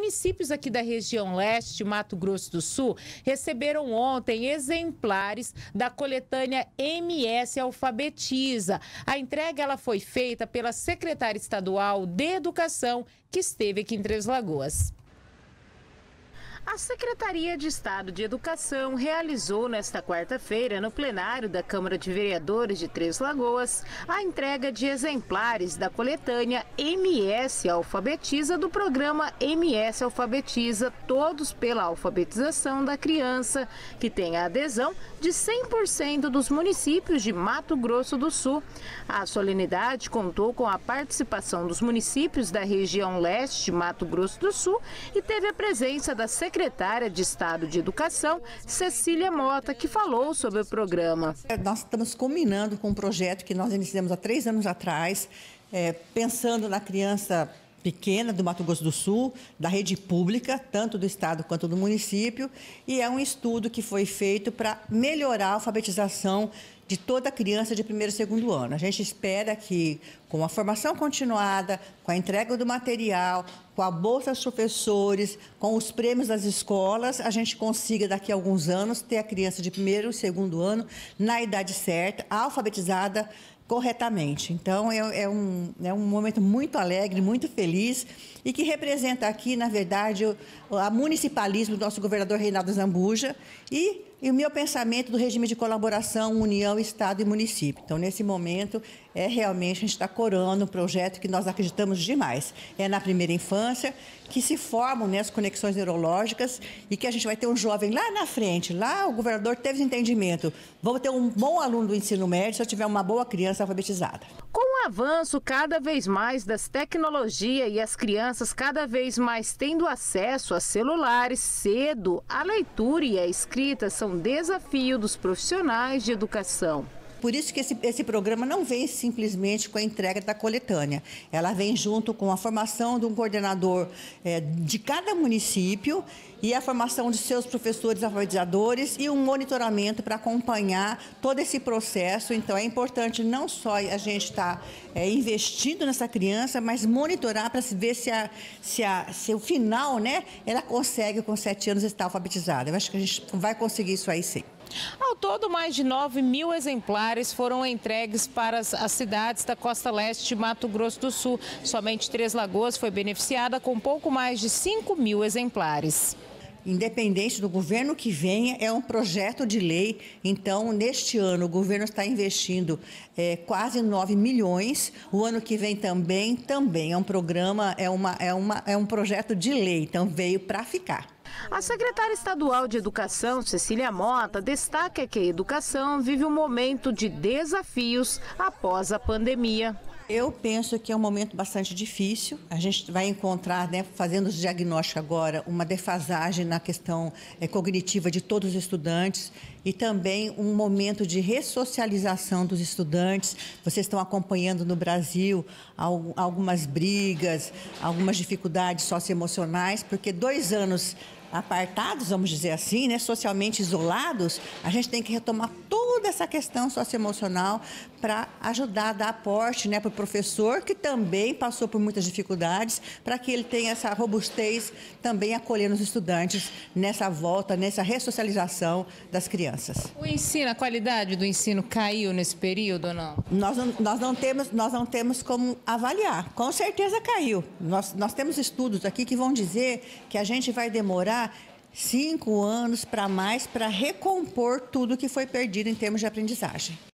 municípios aqui da região leste, Mato Grosso do Sul, receberam ontem exemplares da coletânea MS Alfabetiza. A entrega ela foi feita pela secretária estadual de Educação, que esteve aqui em Três Lagoas. A Secretaria de Estado de Educação realizou nesta quarta-feira, no plenário da Câmara de Vereadores de Três Lagoas, a entrega de exemplares da coletânea MS Alfabetiza do programa MS Alfabetiza, todos pela alfabetização da criança, que tem a adesão de 100% dos municípios de Mato Grosso do Sul. A solenidade contou com a participação dos municípios da região leste de Mato Grosso do Sul e teve a presença da secretária de Estado de Educação, Cecília Mota, que falou sobre o programa. Nós estamos combinando com um projeto que nós iniciamos há 3 anos atrás, pensando na criança pequena do Mato Grosso do Sul, da rede pública, tanto do estado quanto do município, e é um estudo que foi feito para melhorar a alfabetização de toda criança de 1º e 2º ano. A gente espera que, com a formação continuada, com a entrega do material, com a bolsa dos professores, com os prêmios das escolas, a gente consiga, daqui a alguns anos, ter a criança de 1º e 2º ano na idade certa, alfabetizada corretamente. Então, é um momento muito alegre, muito feliz e que representa aqui, na verdade, o municipalismo do nosso governador Reinaldo Zambuja e o meu pensamento do regime de colaboração, união, estado e município. Então, nesse momento, realmente a gente está corando um projeto que nós acreditamos demais. É na primeira infância que se formam, né, as conexões neurológicas e que a gente vai ter um jovem lá na frente. Lá o governador teve entendimento. Vamos ter um bom aluno do ensino médio se eu tiver uma boa criança alfabetizada. Com o avanço cada vez mais das tecnologias e as crianças cada vez mais tendo acesso a celulares cedo, a leitura e a escrita são desafio dos profissionais de educação. Por isso que esse programa não vem simplesmente com a entrega da coletânea. Ela vem junto com a formação de um coordenador de cada município e a formação de seus professores alfabetizadores e um monitoramento para acompanhar todo esse processo. Então, é importante não só a gente estar investindo nessa criança, mas monitorar para ver se o final, né, ela consegue, com 7 anos, estar alfabetizada. Eu acho que a gente vai conseguir isso aí, sim. Ao todo, mais de 9.000 exemplares foram entregues para as cidades da Costa Leste de Mato Grosso do Sul. Somente Três Lagoas foi beneficiada com pouco mais de 5.000 exemplares. Independente do governo que venha, é um projeto de lei. Então, neste ano, o governo está investindo quase 9 milhões. O ano que vem também é um programa, é um projeto de lei. Então, veio para ficar. A secretária estadual de Educação, Cecília Mota, destaca que a educação vive um momento de desafios após a pandemia. Eu penso que é um momento bastante difícil. A gente vai encontrar, né, fazendo os diagnósticos agora, uma defasagem na questão cognitiva de todos os estudantes e também um momento de ressocialização dos estudantes. Vocês estão acompanhando no Brasil algumas brigas, algumas dificuldades socioemocionais, porque 2 anos apartados, vamos dizer assim, né, socialmente isolados, a gente tem que retomar toda essa questão socioemocional para ajudar, dar aporte, né, para o professor, que também passou por muitas dificuldades, para que ele tenha essa robustez também acolhendo os estudantes nessa volta, nessa ressocialização das crianças. O ensino, a qualidade do ensino caiu nesse período ou não? Nós não temos como avaliar, com certeza caiu. Nós temos estudos aqui que vão dizer que a gente vai demorar 5 anos para mais para recompor tudo que foi perdido em termos de aprendizagem.